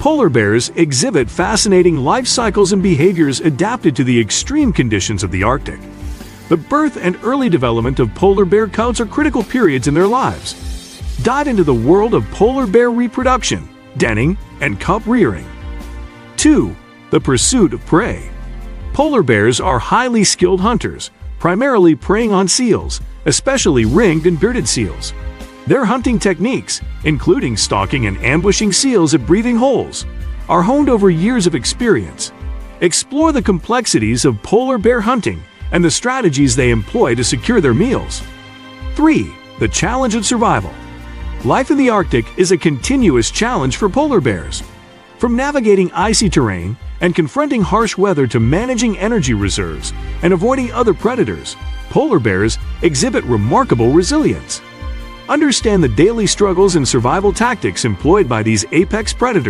Polar bears exhibit fascinating life cycles and behaviors adapted to the extreme conditions of the Arctic. The birth and early development of polar bear cubs are critical periods in their lives. Dive into the world of polar bear reproduction, denning, and cub rearing. 2. The pursuit of prey. Polar bears are highly skilled hunters, primarily preying on seals, especially ringed and bearded seals. Their hunting techniques, including stalking and ambushing seals at breathing holes, are honed over years of experience. Explore the complexities of polar bear hunting and the strategies they employ to secure their meals. 3. The challenge of survival. Life in the Arctic is a continuous challenge for polar bears. From navigating icy terrain and confronting harsh weather to managing energy reserves and avoiding other predators, polar bears exhibit remarkable resilience. Understand the daily struggles and survival tactics employed by these apex predators.